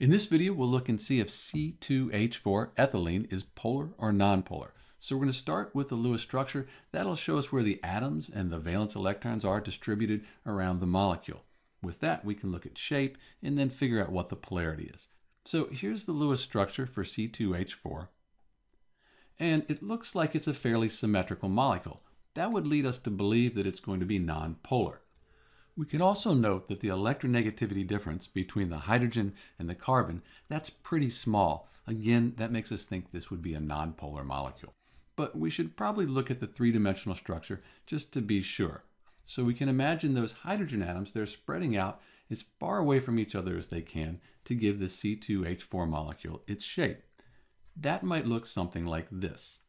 In this video, we'll look and see if C2H4 ethylene is polar or nonpolar. So we're going to start with the Lewis structure. That'll show us where the atoms and the valence electrons are distributed around the molecule. With that, we can look at shape and then figure out what the polarity is. So here's the Lewis structure for C2H4. And it looks like it's a fairly symmetrical molecule. That would lead us to believe that it's going to be nonpolar. We can also note that the electronegativity difference between the hydrogen and the carbon, that's pretty small. Again, that makes us think this would be a nonpolar molecule. But we should probably look at the three-dimensional structure just to be sure. So we can imagine those hydrogen atoms, they're spreading out as far away from each other as they can to give the C2H4 molecule its shape. That might look something like this.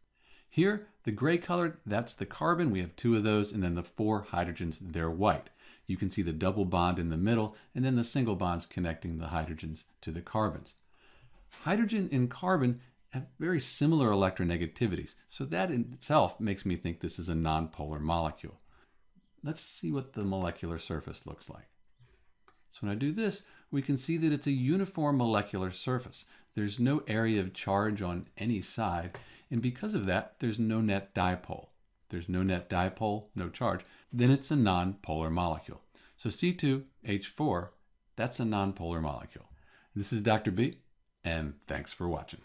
Here, the gray colored, that's the carbon. We have two of those, and then the four hydrogens, they're white. You can see the double bond in the middle, and then the single bonds connecting the hydrogens to the carbons. Hydrogen and carbon have very similar electronegativities, so that in itself makes me think this is a nonpolar molecule. Let's see what the molecular surface looks like. So when I do this, we can see that it's a uniform molecular surface. There's no area of charge on any side, and because of that, there's no net dipole. There's no net dipole, no charge, then it's a nonpolar molecule. So C2H4, that's a nonpolar molecule. This is Dr. B, and thanks for watching.